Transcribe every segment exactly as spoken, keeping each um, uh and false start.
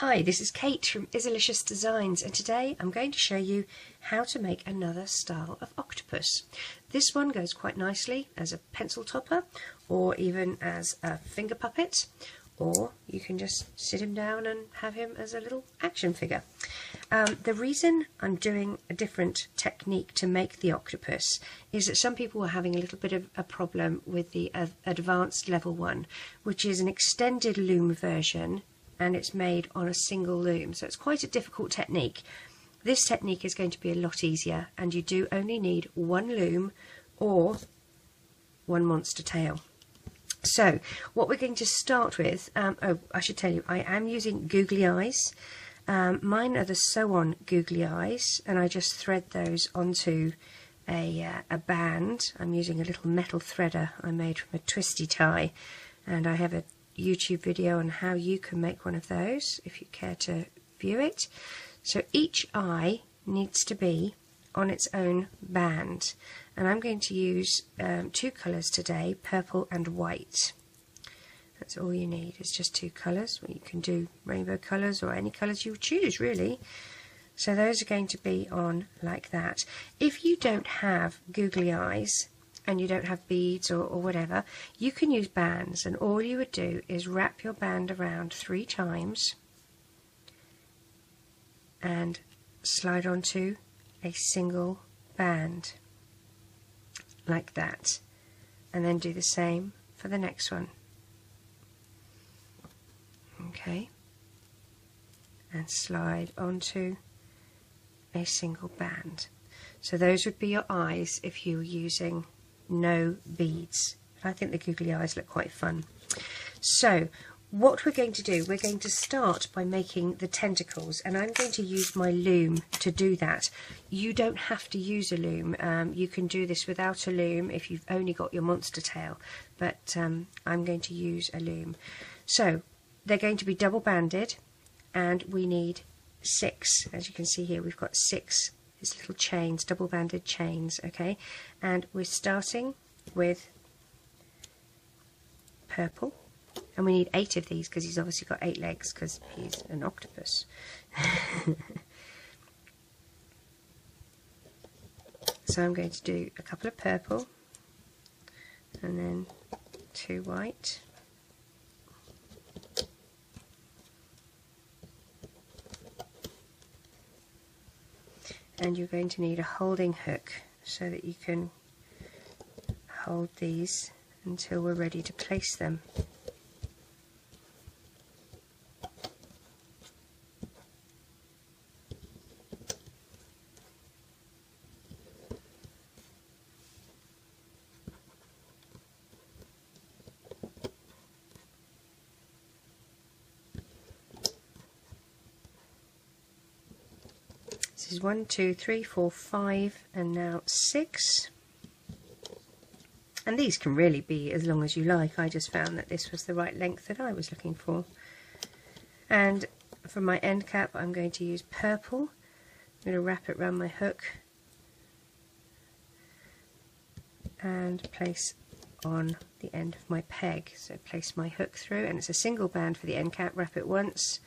Hi, this is Kate from Izzalicious Designs, and today I'm going to show you how to make another style of octopus. This one goes quite nicely as a pencil topper or even as a finger puppet, or you can just sit him down and have him as a little action figure. Um, the reason I'm doing a different technique to make the octopus is that some people were having a little bit of a problem with the uh, advanced level one, which is an extended loom version, and it's made on a single loom, so it's quite a difficult technique. This technique is going to be a lot easier, and you do only need one loom or one monster tail. So what we're going to start with, um, oh, I should tell you, I am using googly eyes. Um, mine are the sew-on googly eyes, and I just thread those onto a, uh, a band. I'm using a little metal threader I made from a twisty tie, and I have a YouTube video on how you can make one of those if you care to view it. So each eye needs to be on its own band, and I'm going to use um, two colours today, purple and white. That's all you need, is just two colours. Well, you can do rainbow colours or any colours you choose, really. So those are going to be on like that. If you don't have googly eyes and you don't have beads or, or whatever, you can use bands, and all you would do is wrap your band around three times and slide onto a single band like that, and then do the same for the next one. Okay, and slide onto a single band. So those would be your eyes if you were using no beads. I think the googly eyes look quite fun. So what we're going to do, we're going to start by making the tentacles, and I'm going to use my loom to do that. You don't have to use a loom, um, you can do this without a loom if you've only got your monster tail, but um, I'm going to use a loom. So they're going to be double banded, and we need six. As you can see here, we've got six little chains, double banded chains, okay, and we're starting with purple, and we need eight of these because he's obviously got eight legs because he's an octopus. So I'm going to do a couple of purple and then two white, and you're going to need a holding hook so that you can hold these until we're ready to place them. This is one, two, three, four, five, and now six. And these can really be as long as you like. I just found that this was the right length that I was looking for. And for my end cap, I'm going to use purple. I'm going to wrap it around my hook and place on the end of my peg. So place my hook through, and it's a single band for the end cap. Wrap it once,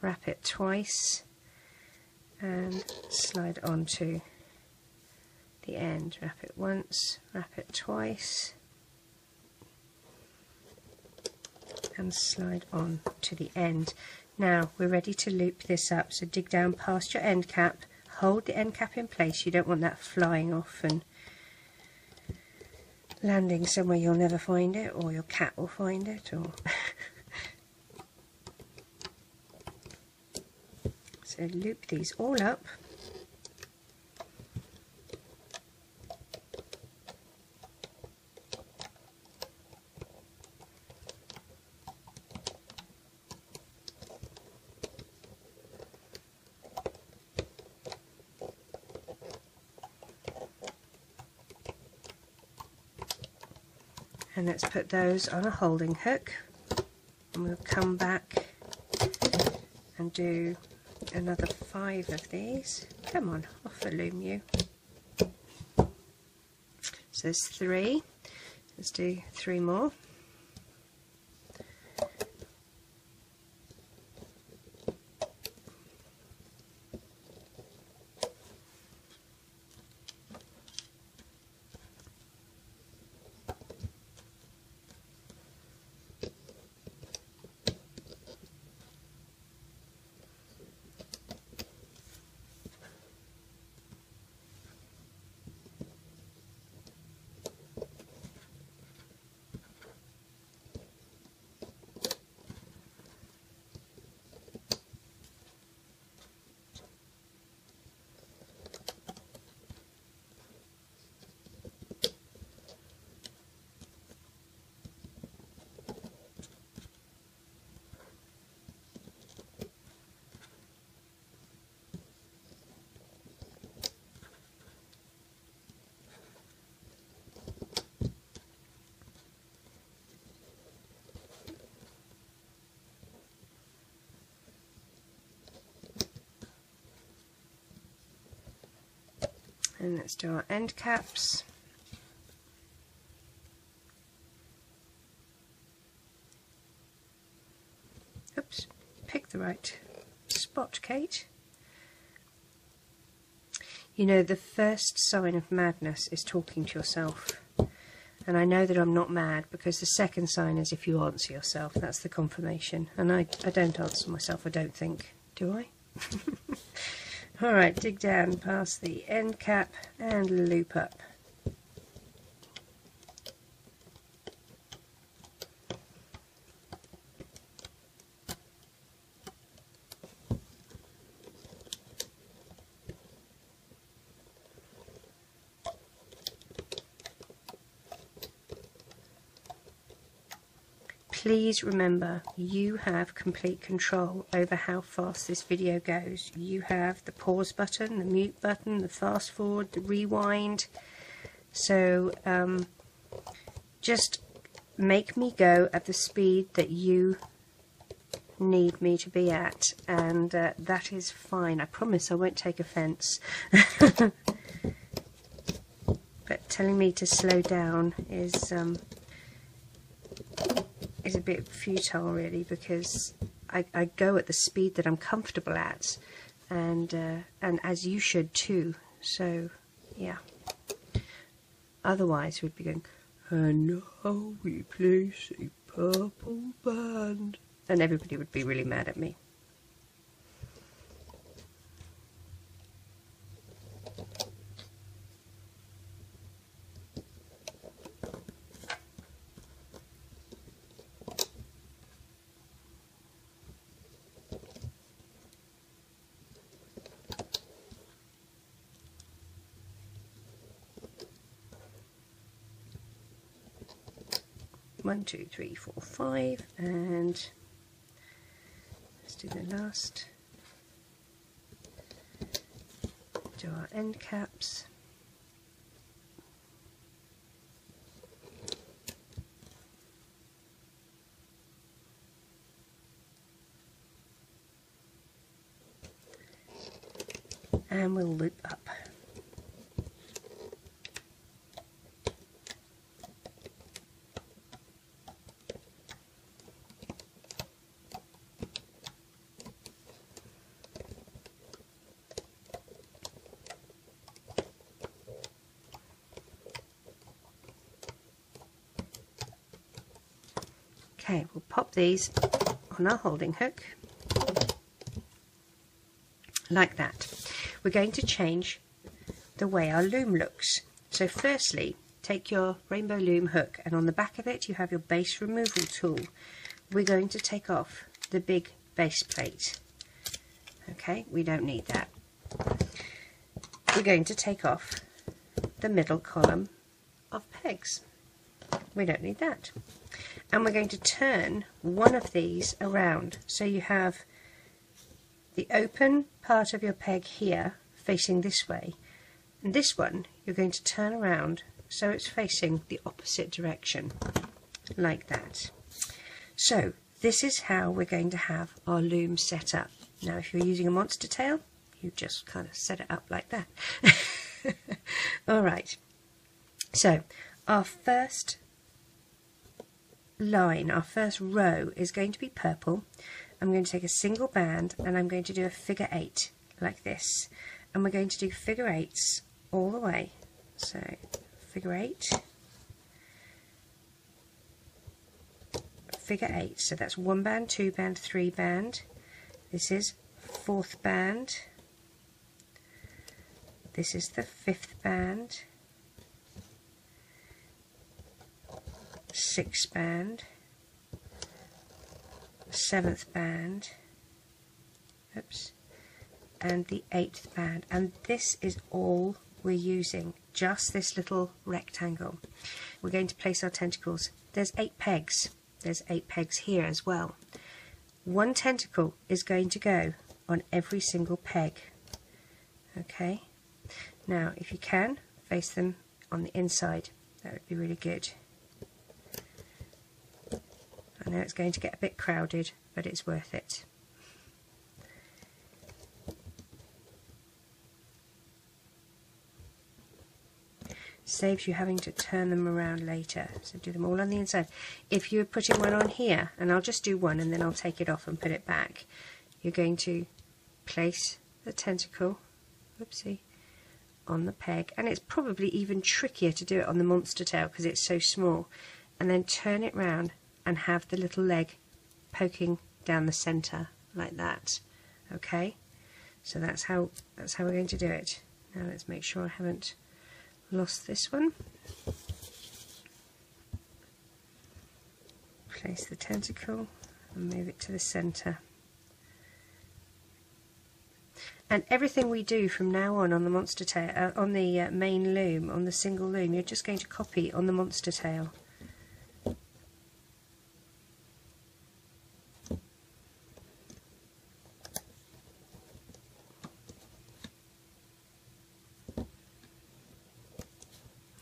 wrap it twice, and slide onto the end. Wrap it once, wrap it twice, and slide on to the end. Now we're ready to loop this up, so dig down past your end cap, hold the end cap in place. You don't want that flying off and landing somewhere you'll never find it, or your cat will find it, or so loop these all up, and let's put those on a holding hook, and we'll come back and do another five of these. Come on, off the loom you. So there's three. Let's do three more. and let's do our end caps. Oops, pick the right spot, Kate. You know, the first sign of madness is talking to yourself. And I know that I'm not mad, because the second sign is if you answer yourself. That's the confirmation. And I, I don't answer myself, I don't think. Do I? Alright, dig down past the end cap and loop up. Please remember, you have complete control over how fast this video goes. You have the pause button, the mute button, the fast forward, the rewind. So um, just make me go at the speed that you need me to be at, and uh, that is fine. I promise I won't take offence. But telling me to slow down is... Um, is a bit futile, really, because I, I go at the speed that I'm comfortable at, and uh, and as you should too. So yeah, otherwise we'd be going, and now we place a purple band, and everybody would be really mad at me. One, two, three, four, five, and let's do the last. Do our end caps. And we'll loop up. Okay, we'll pop these on our holding hook, like that. We're going to change the way our loom looks. So firstly, take your Rainbow Loom hook, and on the back of it you have your base removal tool. We're going to take off the big base plate. Okay, we don't need that. We're going to take off the middle column of pegs. We don't need that. And we're going to turn one of these around, so you have the open part of your peg here facing this way, and this one you're going to turn around so it's facing the opposite direction, like that. So this is how we're going to have our loom set up. Now if you're using a monster tail, you just kind of set it up like that. Alright, so our first line, our first row, is going to be purple. I'm going to take a single band and I'm going to do a figure eight like this, and we're going to do figure eights all the way. So figure eight, figure eight, so that's one band, two band, three band, this is fourth band, this is the fifth band, sixth band, seventh band, oops, and the eighth band. And this is all we're using, just this little rectangle. We're going to place our tentacles. There's eight pegs. There's eight pegs here as well. One tentacle is going to go on every single peg. Okay, now if you can face them on the inside, that would be really good. I know it's going to get a bit crowded, but it's worth it. saves you having to turn them around later. So do them all on the inside. If you're putting one on here, and I'll just do one and then I'll take it off and put it back, you're going to place the tentacle, oopsie, on the peg, and it's probably even trickier to do it on the monster tail because it's so small, and then turn it round and have the little leg poking down the centre like that. Okay, so that's how that's how we're going to do it. Now let's make sure I haven't lost this one. Place the tentacle and move it to the centre. And everything we do from now on on the monster tail, uh, on the uh, main loom, on the single loom, you're just going to copy on the monster tail.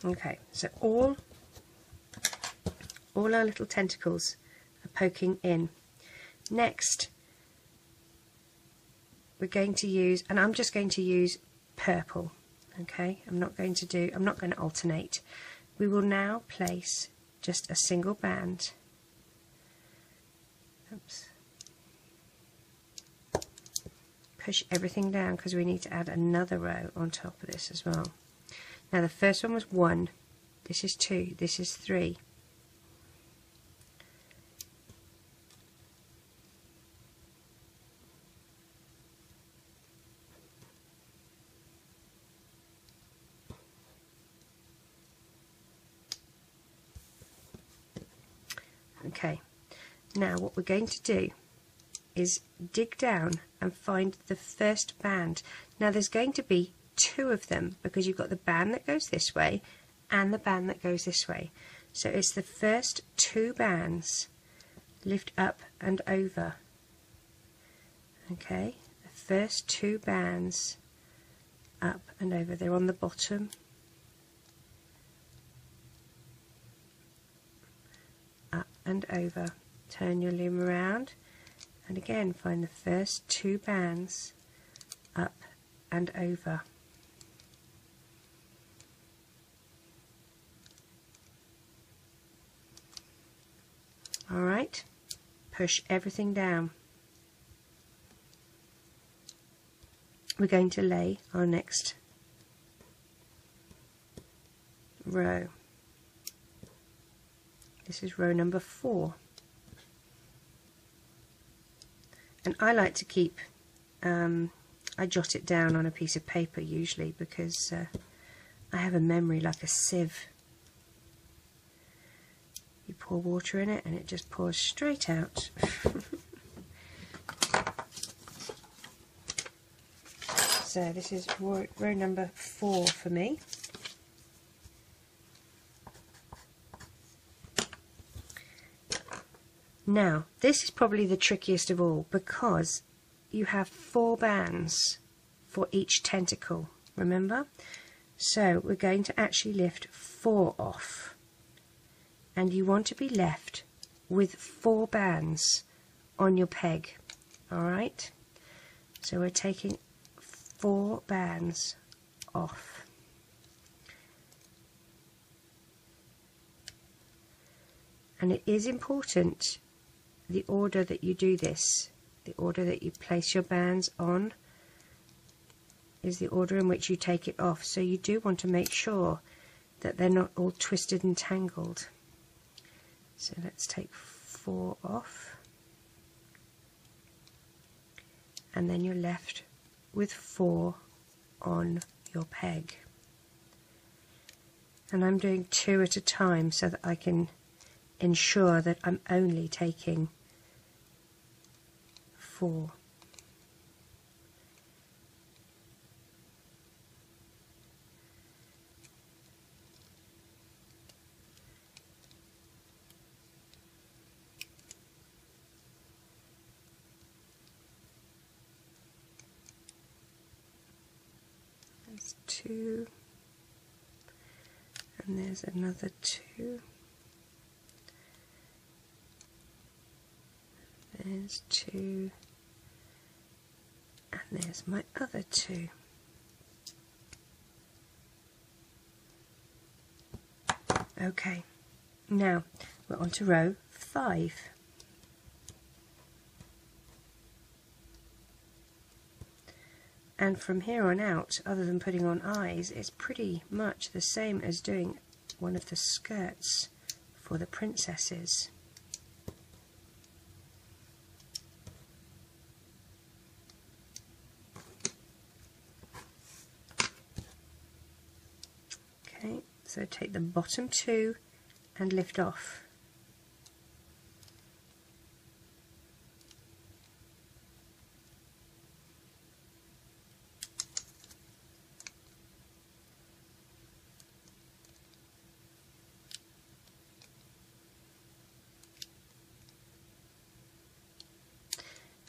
Okay, so all, all our little tentacles are poking in. Next, we're going to use, and I'm just going to use purple, okay? I'm not going to do, I'm not going to alternate. We will now place just a single band. Oops. Push everything down because we need to add another row on top of this as well. Now the first one was one, this is two, this is three. Okay, now what we're going to do is dig down and find the first band. Now there's going to be two of them because you've got the band that goes this way and the band that goes this way, so it's the first two bands, lift up and over. Okay, the first two bands up and over, they're on the bottom, up and over. Turn your loom around and again find the first two bands up and over. All right, push everything down. We're going to lay our next row. This is row number four. And I like to keep, um, I jot it down on a piece of paper usually because uh, I have a memory like a sieve. You pour water in it and it just pours straight out. So this is row, row number four for me. Now this is probably the trickiest of all because you have four bands for each tentacle, remember? So we're going to actually lift four off. And you want to be left with four bands on your peg. Alright, so we're taking four bands off. And it is important the order that you do this, the order that you place your bands on is the order in which you take it off. So you do want to make sure that they're not all twisted and tangled. So let's take four off, and then you're left with four on your peg. And I'm doing two at a time so that I can ensure that I'm only taking four. Two, and there's another two, there's two, and there's my other two. Okay, now we're on to row five. And from here on out, other than putting on eyes, it's pretty much the same as doing one of the skirts for the princesses. Okay, so take the bottom two and lift off.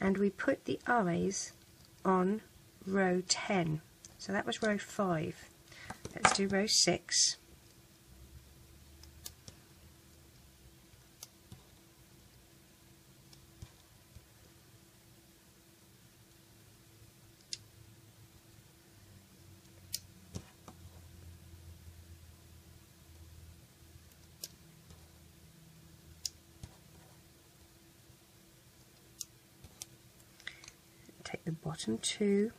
And we put the eyes on row ten. So that was row five. Let's do row six. The bottom two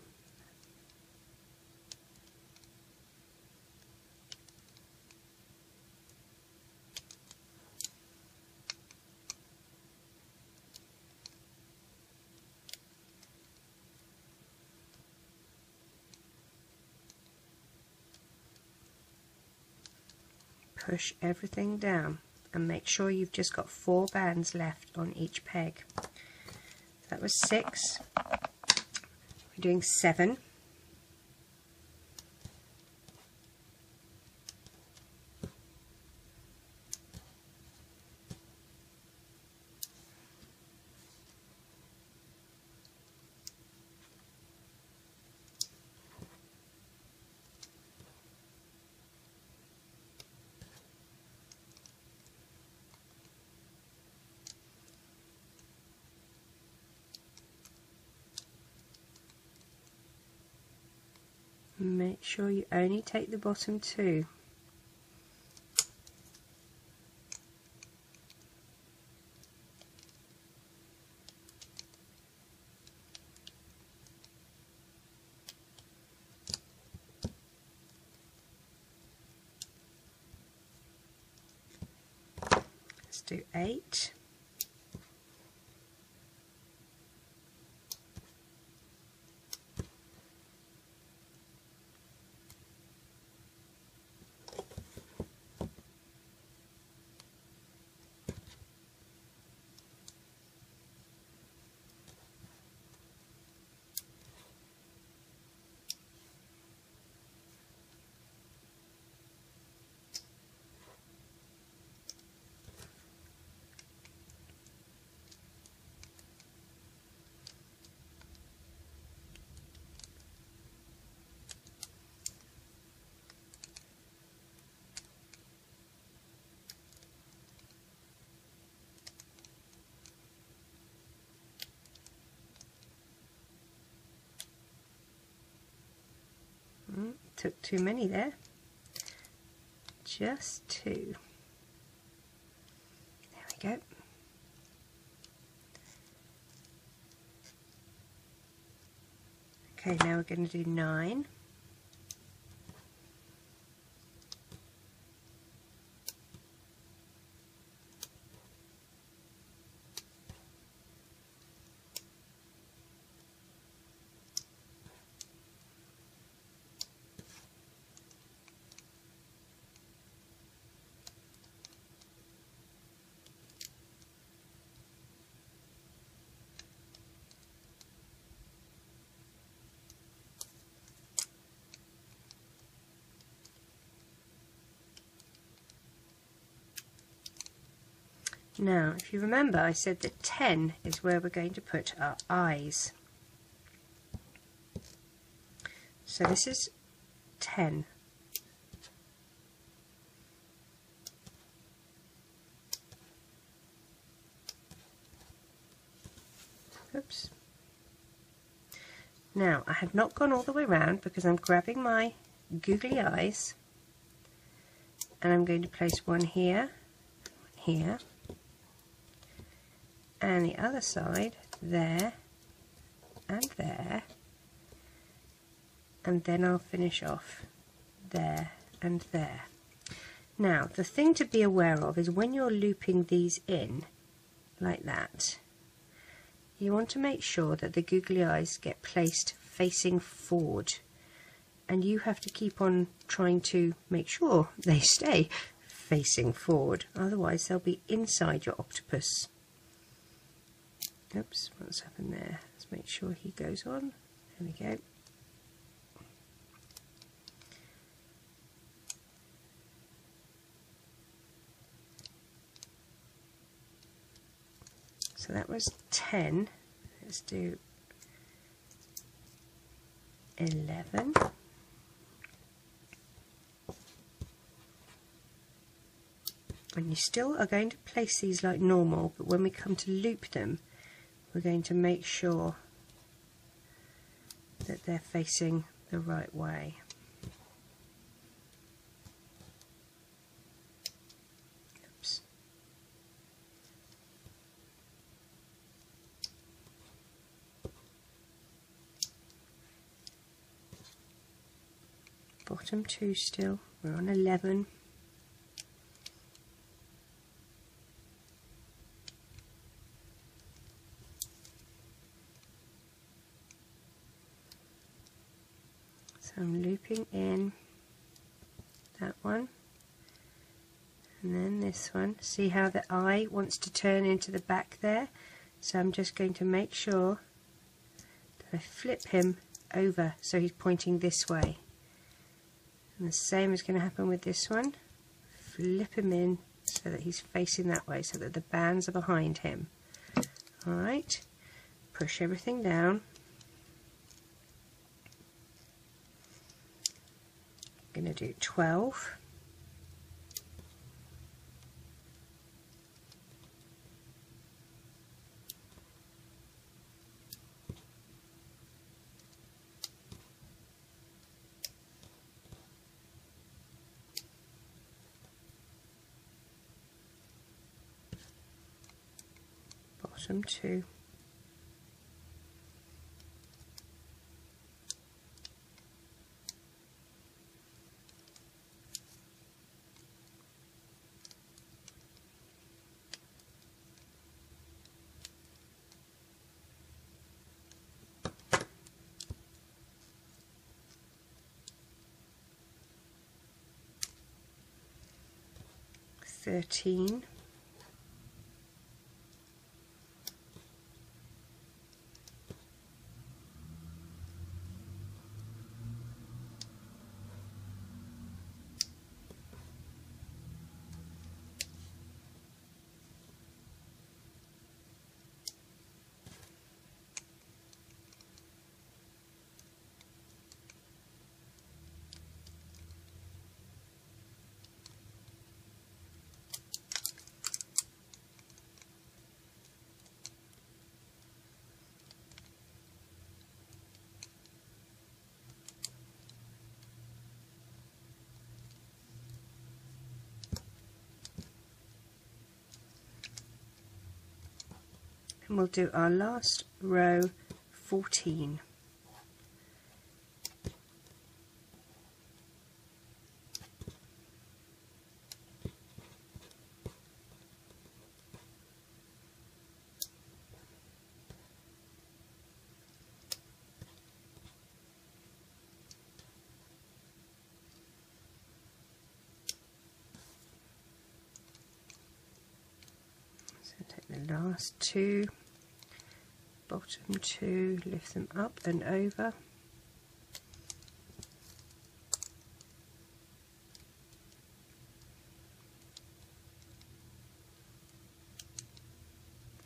push everything down and make sure you've just got four bands left on each peg. That was six. We're doing seven. Make sure you only take the bottom two. Let's do eight. Took too many there, just two. There we go. Okay, now we're going to do nine. Now, if you remember, I said that ten is where we're going to put our eyes. So this is ten. Oops. Now, I have not gone all the way around because I'm grabbing my googly eyes and I'm going to place one here, here, and the other side there and there, and then I'll finish off there and there. Now, the thing to be aware of is when you're looping these in like that, you want to make sure that the googly eyes get placed facing forward, and you have to keep on trying to make sure they stay facing forward, otherwise they'll be inside your octopus. Oops, what's happened there? Let's make sure he goes on. There we go. So that was ten. Let's do eleven. And you still are going to place these like normal, but when we come to loop them, we're going to make sure that they're facing the right way. Bottom two still, we're on eleven. So I'm looping in that one and then this one. See how the eye wants to turn into the back there? So I'm just going to make sure that I flip him over so he's pointing this way. And the same is going to happen with this one. Flip him in so that he's facing that way, so that the bands are behind him. Alright, push everything down. I'm going to do twelve. Bottom two. Thirteen. And we'll do our last row, fourteen. So take the last two. Bottom two, lift them up and over.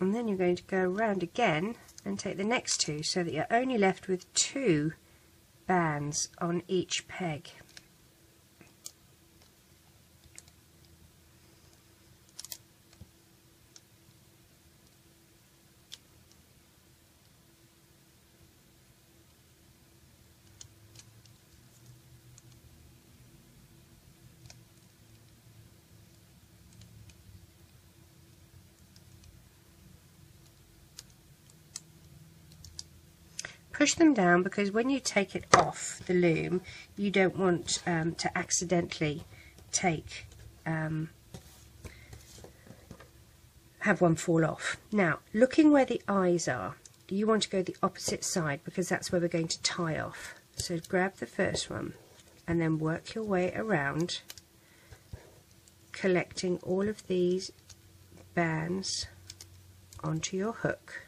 And then you're going to go around again and take the next two so that you're only left with two bands on each peg. Push them down, because when you take it off the loom, you don't want um, to accidentally take um, have one fall off. Now, looking where the eyes are, you want to go the opposite side, because that's where we're going to tie off. So grab the first one and then work your way around, collecting all of these bands onto your hook.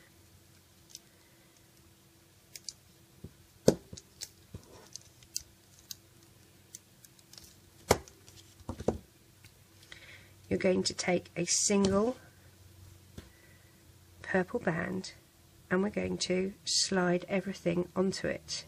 You're going to take a single purple band and we're going to slide everything onto it.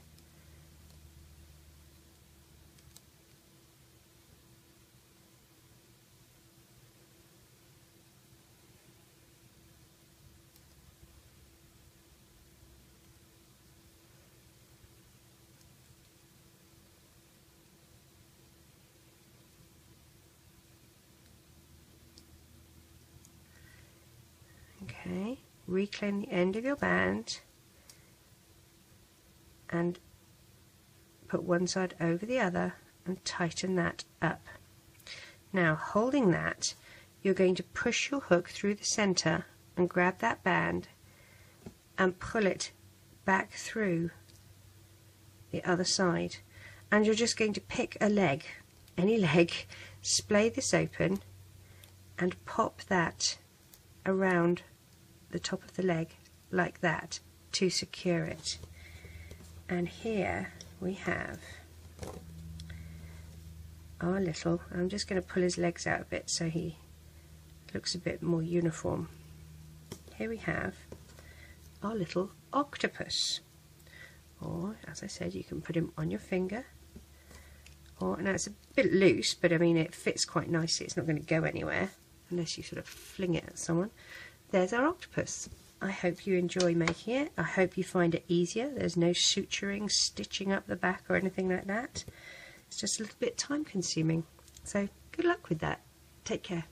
Okay, reclaim the end of your band and put one side over the other and tighten that up. Now, holding that, you're going to push your hook through the center and grab that band and pull it back through the other side. And you're just going to pick a leg, any leg, splay this open and pop that around the top of the leg like that to secure it. And here we have our little, I'm just going to pull his legs out a bit so he looks a bit more uniform. Here we have our little octopus, or as I said, you can put him on your finger, or, now it's a bit loose, but I mean it fits quite nicely, it's not going to go anywhere unless you sort of fling it at someone. There's our octopus. I hope you enjoy making it. I hope you find it easier. There's no suturing, stitching up the back or anything like that. It's just a little bit time consuming. So good luck with that. Take care.